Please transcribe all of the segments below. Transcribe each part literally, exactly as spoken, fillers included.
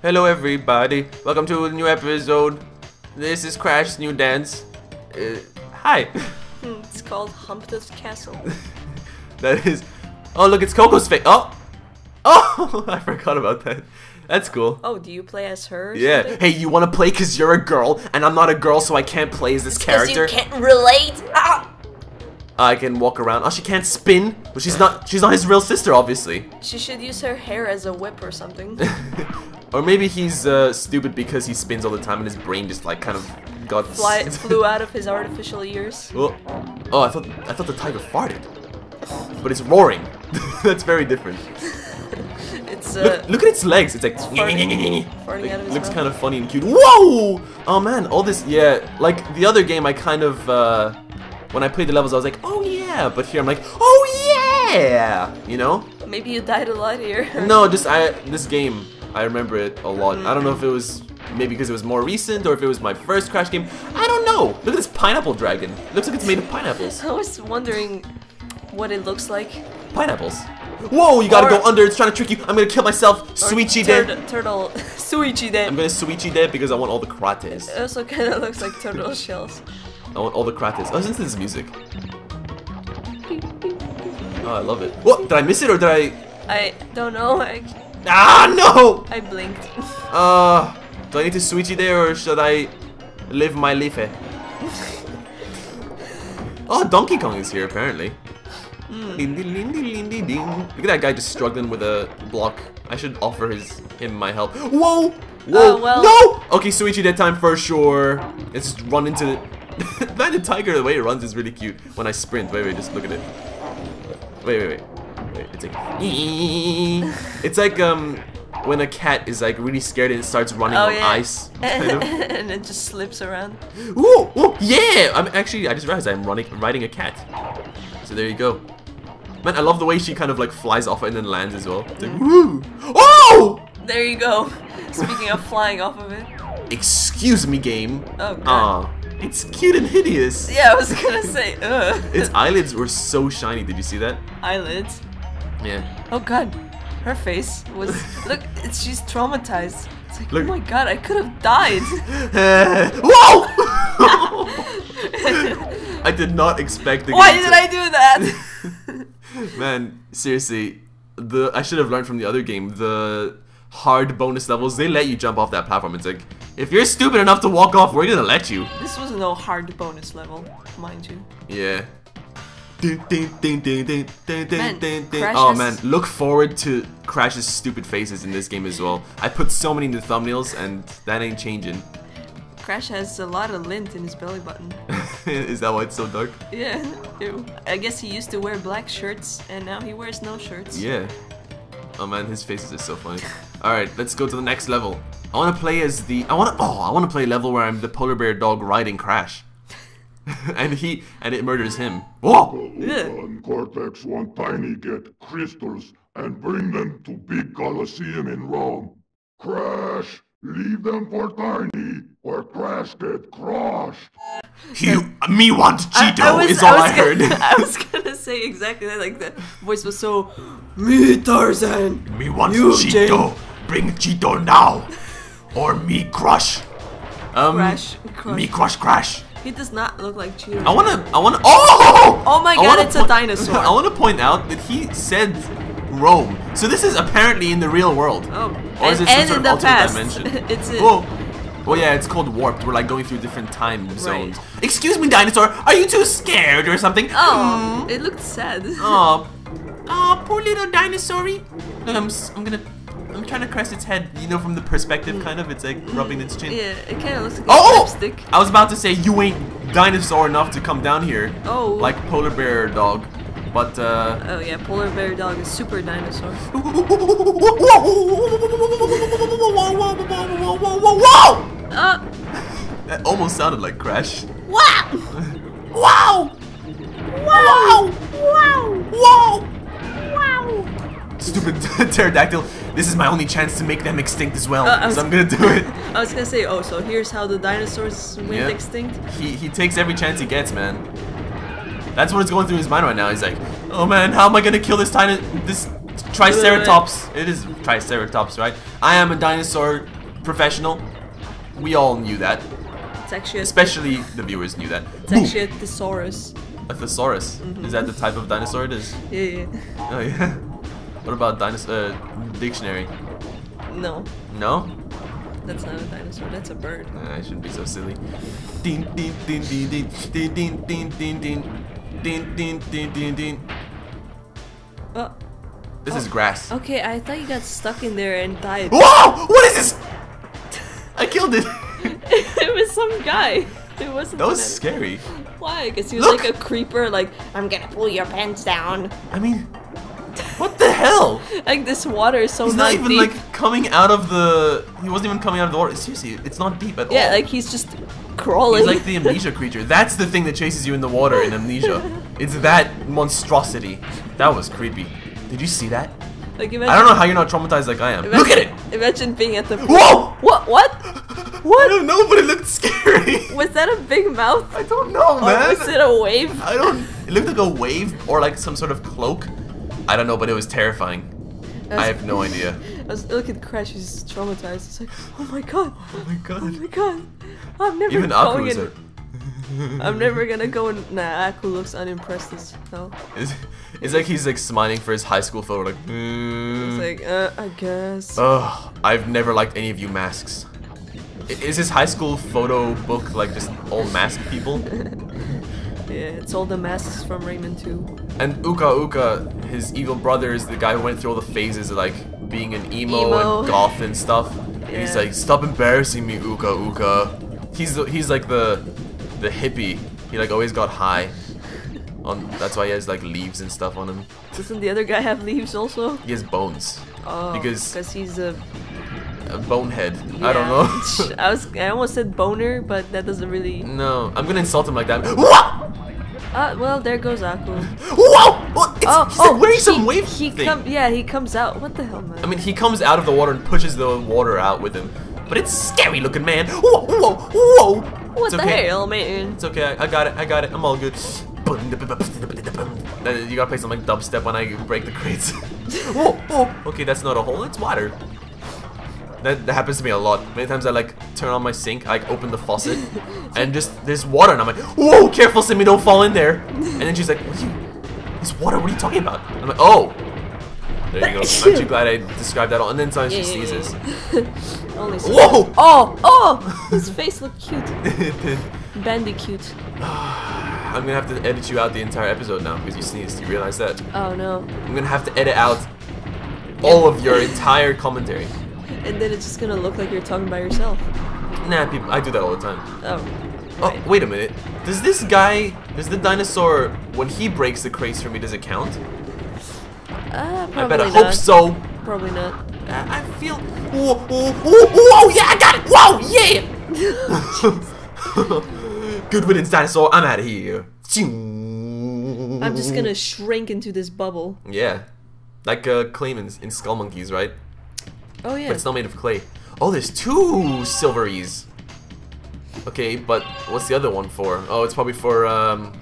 Hello everybody, welcome to a new episode. This is Crash's new dance. Uh, hi. It's called Humptus Castle. That is... Oh look, it's Coco's face. Oh! Oh! I forgot about that. That's cool. Oh, do you play as her or yeah. something? Hey, you want to play because you're a girl, and I'm not a girl so I can't play as this it's character? Because you can't relate! Ah! I can walk around. Oh, she can't spin. Well, she's not She's not his real sister, obviously. She should use her hair as a whip or something. Or maybe he's uh, stupid because he spins all the time and his brain just like kind of got Fly, flew out of his artificial ears. Oh, oh, I thought I thought the tiger farted, but it's roaring. That's very different. It's uh, look, look at its legs. It's like farting, farting like, out of his looks mouth. Kind of funny and cute. Whoa! Oh man, all this yeah. Like the other game, I kind of uh, when I played the levels, I was like, oh yeah, but here I'm like, oh yeah, you know? Maybe you died a lot here. No, just I this game. I remember it a lot. I don't know if it was maybe because it was more recent or if it was my first Crash game. I don't know. Look at this pineapple dragon. It looks like it's made of pineapples. I was wondering what it looks like. Pineapples. Whoa, you gotta or, go under. It's trying to trick you. I'm gonna kill myself. Suichi dead. Turtle. Suichi dead. I'm gonna Suichi dead because I want all the karates. It also kind of looks like turtle shells. I want all the karates. Listen to this music. Oh, I love it. What? Did I miss it or did I? I don't know. I can't. Ah, no! I blinked. Uh, do I need to switch it there or should I live my life? Oh, Donkey Kong is here apparently. Mm. Look at that guy just struggling with a block. I should offer his him my help. Whoa! Whoa! Uh, well. No! Okay, Suichi dead time for sure. Let's just run into the... That the tiger, the way it runs is really cute. When I sprint, wait, wait, just look at it. Wait, wait, wait. It's like it's like um when a cat is like really scared and it starts running oh, on yeah. ice, kind of. And it just slips around. Ooh, ooh, yeah! I'm actually I just realized I'm running riding a cat. So there you go. Man, I love the way she kind of like flies off and then lands as well. It's like, woo! Oh! There you go. Speaking of flying off of it. Excuse me, game. Oh god. Aww. It's cute and hideous. Yeah, I was gonna say. Ugh. Its eyelids were so shiny. Did you see that? Eyelids. Yeah. Oh god, her face was look. It's, she's traumatized. It's like, look. Oh my god, I could have died. Whoa! I did not expect the. Why did to... I do that? Man, seriously, the I should have learned from the other game. The hard bonus levels, they let you jump off that platform. It's like, if you're stupid enough to walk off, we're gonna let you. This was no hard bonus level, mind you. Yeah. Ding, ding, ding, ding, ding, ding, man, ding, ding. Oh man, look forward to Crash's stupid faces in this game as well. I put so many in the thumbnails and that ain't changing. Crash has a lot of lint in his belly button. Is that why it's so dark? Yeah, ew. I guess he used to wear black shirts and now he wears no shirts. Yeah. Oh man, his faces are so funny. Alright, let's go to the next level. I want to play as the... I want to... Oh, I want to play a level where I'm the polar bear dog riding Crash. and he and it murders him. Whoa! Yeah. One cortex, one tiny, get crystals and bring them to big Colosseum in Rome. Crash, leave them for tiny, or Crash get crushed. You, me want Cheeto I, I was, is all I, was I heard. Gonna, I was gonna say exactly that. Like the voice was so me Tarzan. Me want you, Cheeto. James. Bring Cheeto now, or me crush. Um, crash, crush. Me crush, Crash. He does not look like Cheeto. I wanna, I wanna, oh! Oh my god, it's a dinosaur. I wanna point out that he said Rome. So this is apparently in the real world. Oh, or is it some sort of alternate dimension? It's it. Oh. Well, yeah, it's called Warped. We're like going through different time zones. Right. Excuse me, dinosaur, are you too scared or something? Oh, mm. It looked sad. Oh, oh, poor little dinosaur-y. Look, I'm, I'm gonna... I'm trying to caress its head, you know, from the perspective, mm. kind of. It's like rubbing its chin. Yeah, it kind of looks like oh! a lipstick. I was about to say, you ain't dinosaur enough to come down here. Oh. Like polar bear dog. But, uh... oh, yeah, polar bear dog is super dinosaur. Whoa! Uh. That almost sounded like Crash. Wow! Wow! Wow! Wow! Wow! Stupid pterodactyl. This is my only chance to make them extinct as well, uh, so I'm gonna do it. I was gonna say, oh, so here's how the dinosaurs went yeah. extinct? He, he takes every chance he gets, man. That's what's going through his mind right now. He's like, oh man, how am I gonna kill this tiny, this Triceratops. It is Triceratops, right? I am a dinosaur professional. We all knew that. It's actually Especially th the viewers knew that. It's Boom. actually a thesaurus. A thesaurus? Mm-hmm. Is that the type of dinosaur it is? Yeah, yeah. Oh, yeah. What about dinosaur uh, dictionary? No. No? That's not a dinosaur, that's a bird. Uh, I shouldn't be so silly. Ding, ding, ding, ding, ding, ding, ding, ding, ding. Ding, ding, ding, ding, ding. Uh, this oh. is grass. Okay, I thought you got stuck in there and died. Whoa! What is this? I killed it. It was some guy. It wasn't. That was scary. Why? Because he was Look. like a creeper. Like, I'm gonna pull your pants down. I mean, what the hell? Like, this water is so deep. He's not, not even deep. like coming out of the. He wasn't even coming out of the water. Seriously, it's not deep at yeah, all. Yeah, like he's just. Crawling. He's like the amnesia creature. That's the thing that chases you in the water in Amnesia. It's that monstrosity. That was creepy. Did you see that? Like, imagine, I don't know how you're not traumatized like I am. Imagine, Look at it! Imagine being at the... Whoa! What? What? What? I don't know, but it looked scary. Was that a big mouth? I don't know, man. Or was it a wave? I don't... It looked like a wave or like some sort of cloak. I don't know, but it was terrifying. I, was, I have no idea. I was looking at Crash, he's traumatized. He's like, oh my god. Oh my god. Oh my god. I'm never Even Aku is in... I'm never gonna go in. Nah, Aku looks unimpressed as hell. It's, it's like he's like smiling for his high school photo, like, mm. He's like, uh, I guess. Ugh, I've never liked any of you masks. Is his high school photo book like just all masked people? Yeah, it's all the masks from Rayman two. And Uka Uka, his evil brother, is the guy who went through all the phases of like being an emo, emo. and goth and stuff. Yeah. And he's like, stop embarrassing me, Uka Uka. He's the, he's like the the hippie. He like always got high. On that's why he has like leaves and stuff on him. Doesn't the other guy have leaves also? He has bones. Oh, because because he's a. A bonehead. Yeah. I don't know. I was I almost said boner, but that doesn't really. No, I'm gonna insult him like that. Uh, well, there goes Aku. Whoa! Oh, it's, oh, he's oh, like wearing some wave he thing. Come, yeah, he comes out. What the hell, man? I mean, he comes out of the water and pushes the water out with him. But it's scary looking, man. Whoa, whoa, whoa! What the hell, man? It's okay. I got it. I got it. I'm all good. You gotta play some like dubstep when I break the crates. Whoa, whoa. Okay, that's not a hole. It's water. That, that happens to me a lot. Many times I like turn on my sink, I like, open the faucet, and just there's water, and I'm like, whoa, careful, Simi, don't fall in there. And then she's like, what are you, there's water, what are you talking about? And I'm like, oh, there you go. Aren't you glad I described that all? And then sometimes yeah, she yeah, seizes. Yeah. Only so whoa! Oh, oh! His face looked cute. Bandicoot. I'm gonna have to edit you out the entire episode now because you sneezed. You realize that? Oh no. I'm gonna have to edit out all of your entire commentary. And then it's just gonna look like you're talking by yourself. Nah, people, I do that all the time. Oh. Right. Oh, wait a minute. Does this guy, does the dinosaur, when he breaks the crates for me, does it count? Uh, probably I better not. hope so. Probably not. Uh, I feel. Whoa, whoa, whoa, whoa, yeah, I got it! Whoa, yeah! Good riddance, dinosaur, I'm out of here. I'm just gonna shrink into this bubble. Yeah. Like uh, Clayman's in Skull Monkeys, right? Oh yeah. But it's not made of clay. Oh, there's two silveries. Okay, but what's the other one for? Oh, it's probably for um,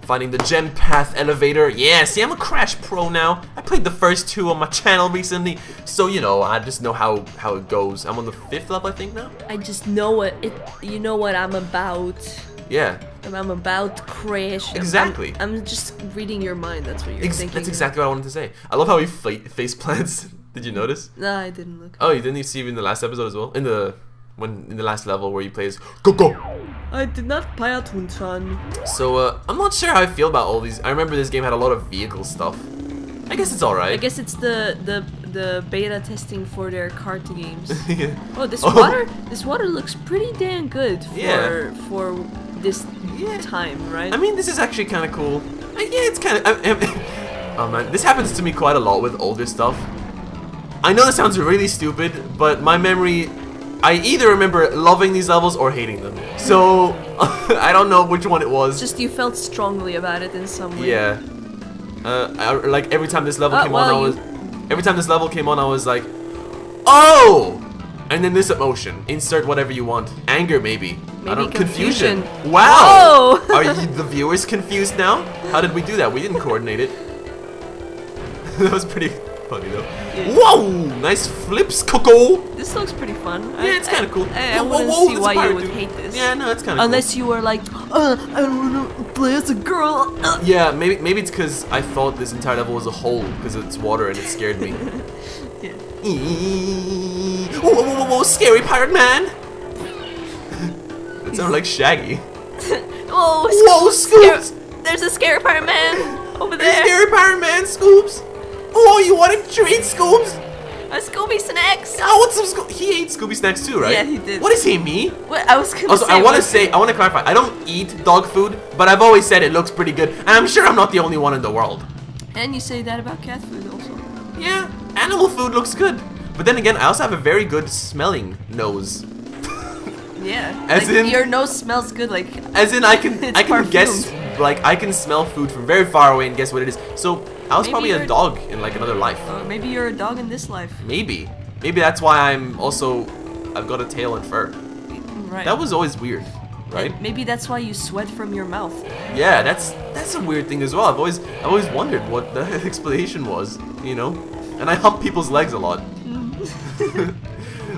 finding the gem path elevator. Yeah, see, I'm a Crash pro now. I played the first two on my channel recently, so you know, I just know how how it goes. I'm on the fifth level, I think now. I just know what it. You know what I'm about. Yeah. I'm, I'm about Crash. Exactly. I'm, I'm just reading your mind. That's what you're Ex thinking. That's exactly what I wanted to say. I love how he face plants. Did you notice? No, I didn't look. Oh, you didn't you see it in the last episode as well? In the when in the last level where you play as Coco. I did not play at Wunchan. So uh, I'm not sure how I feel about all these. I remember this game had a lot of vehicle stuff. I guess it's alright. I guess it's the the the beta testing for their kart games. Yeah. Oh, this oh. water this water looks pretty damn good for yeah. for this yeah. time, right? I mean, this is actually kind of cool. I, yeah, it's kind of. Oh man, this happens to me quite a lot with older stuff. I know that sounds really stupid, but my memory, I either remember loving these levels or hating them. So, I don't know which one it was. Just you felt strongly about it in some way. Yeah. Uh, I, like every time this level uh, came well, on, I was, you... every time this level came on, I was like, oh! And then this emotion. Insert whatever you want. Anger, maybe. Maybe I don't, confusion. confusion. Wow! Whoa. Are you, the viewers confused now? How did we do that? We didn't coordinate it. That was pretty... funny though. Yeah. Whoa! Nice flips, Coco! This looks pretty fun. Yeah, it's kind of cool. I, I, I whoa, wouldn't whoa, see why you would dude. hate this. Yeah, no, it's kind of Unless cool. you were like, uh, I don't want to play as a girl. Uh. Yeah, maybe maybe it's because I thought this entire level was a hole because it's water and it scared me. Yeah. E whoa, whoa, whoa, whoa, scary pirate man! That sounded like Shaggy. Whoa, whoa, Scoops! There's a scary pirate man over there. There's scary pirate man, Scoops. Oh, you want a treat, Scoops? A Scooby Snacks. I want some Scooby. He ate Scooby Snacks too, right? Yeah, he did. What is he, me? What I was gonna also, say. Also, I want to say, I want to clarify. I don't eat dog food, but I've always said it looks pretty good, and I'm sure I'm not the only one in the world. And you say that about cat food also. Yeah, animal food looks good, but then again, I also have a very good smelling nose. Yeah. As like in your nose smells good, like. As in, I can I can perfumed. guess. Like, I can smell food from very far away and guess what it is. So, I was maybe probably a dog in, like, another life. Uh, maybe you're a dog in this life. Maybe. Maybe that's why I'm also, I've got a tail and fur. Right. That was always weird, right? And maybe that's why you sweat from your mouth. Yeah, that's that's a weird thing as well. I've always, I've always wondered what the explanation was, you know? And I hump people's legs a lot.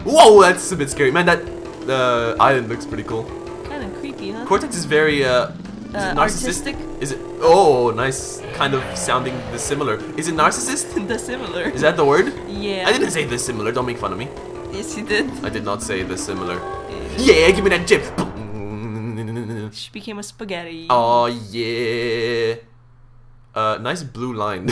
Whoa, that's a bit scary. Man, that uh, island looks pretty cool. Kind of creepy, huh? Cortex is very, uh... Is uh, it narcissistic? Artistic? Is it? Oh, nice, kind of sounding dissimilar. Is it narcissist? Dissimilar. Is that the word? Yeah. I didn't say dissimilar. Don't make fun of me. Yes, you did. I did not say dissimilar. Yeah, yeah, give me that chip. She became a spaghetti. Oh yeah. Uh, nice blue line.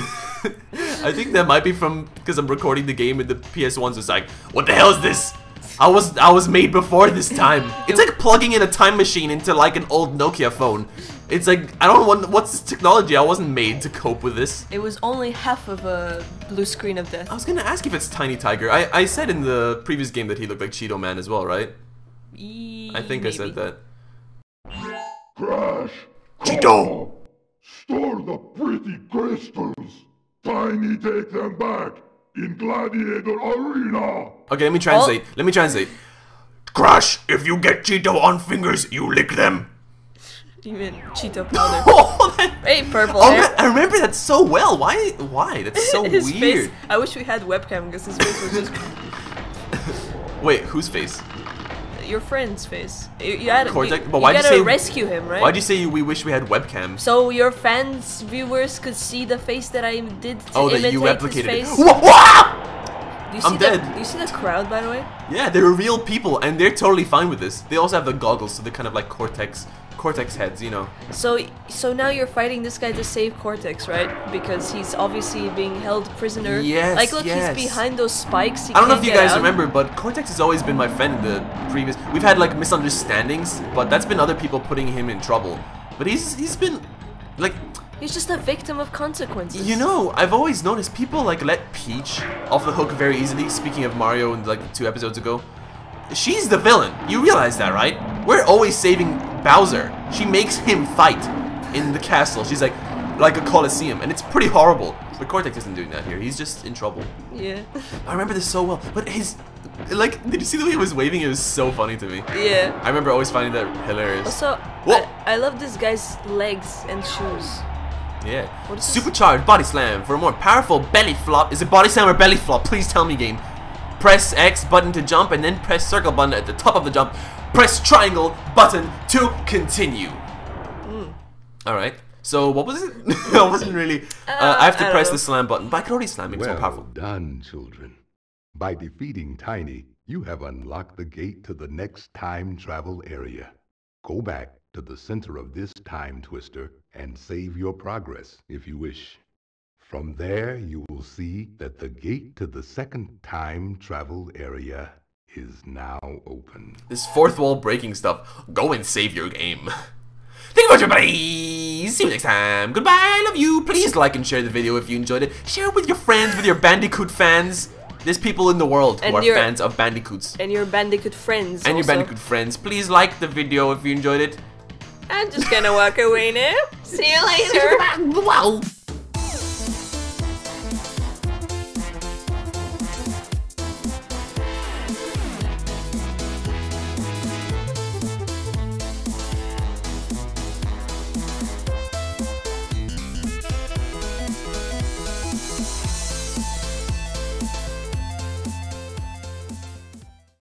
I think that might be from because I'm recording the game and the P S one's just like, what the hell is this? I was I was made before this time. It's like plugging in a time machine into like an old Nokia phone. It's like I don't want what's this technology? I wasn't made to cope with this. It was only half of a blue screen of death. I was gonna ask if it's Tiny Tiger. I I said in the previous game that he looked like Cheeto Man as well, right? E I think maybe. I said that. Crash, Cheeto, store the pretty crystals. Tiny, take them back. In Gladiator Arena! Okay, let me translate. Oh. Let me translate. Crash, if you get Cheeto on fingers, you lick them. Even Cheeto powder. Oh, that... Hey, purple oh, hair. I remember that so well. Why? Why? That's so his weird. Face, I wish we had webcam because his face was just... Wait, whose face? Your friend's face. You, you had Cortex, you, but why you gotta you say, rescue him, right? Why'd you say we wish we had webcams? So your fans, viewers could see the face that I did to oh, imitate that you replicated. His face. Whoa, whoa! Do you see I'm the, dead. Do you see the crowd, by the way? Yeah, they're real people, and they're totally fine with this. They also have the goggles, so they're kind of like Cortex, Cortex heads, you know. So, so now you're fighting this guy to save Cortex, right? Because he's obviously being held prisoner. Yes, Like, look, yes. he's behind those spikes. He I don't know if you guys out. remember, but Cortex has always been my friend in the previous... We've had, like, misunderstandings, but that's been other people putting him in trouble. But he's he's been, like... He's just a victim of consequences. You know, I've always noticed people, like, let Peach off the hook very easily. Speaking of Mario and, like, two episodes ago. She's the villain. You realize that, right? We're always saving Bowser. She makes him fight in the castle. She's like, like a Colosseum, and it's pretty horrible. But Cortex isn't doing that here. He's just in trouble. Yeah. I remember this so well. But his, like, did you see the way he was waving? It was so funny to me. Yeah. I remember always finding that hilarious. Also, I, I love this guy's legs and shoes. Yeah. What is Supercharged this? Body slam for a more powerful belly flop. Is it body slam or belly flop? Please tell me, game. Press X button to jump, and then press circle button at the top of the jump. Press triangle button to continue. Mm. All right. So what was it? I wasn't really. Uh, uh, I have to I press the slam button, but I can already slam it. It's more powerful. Well done, children. By defeating Tiny, you have unlocked the gate to the next time travel area. Go back to the center of this time twister and save your progress if you wish. From there, you will see that the gate to the second time travel area is now open. This fourth wall breaking stuff. Go and save your game. Thank you very much, please. See you next time. Goodbye. I love you. Please like and share the video if you enjoyed it. Share it with your friends, with your Bandicoot fans. There's people in the world and who are your, fans of Bandicoots. And your Bandicoot friends. And also. your Bandicoot friends. Please like the video if you enjoyed it. I'm just gonna walk away now. See you later. Wow.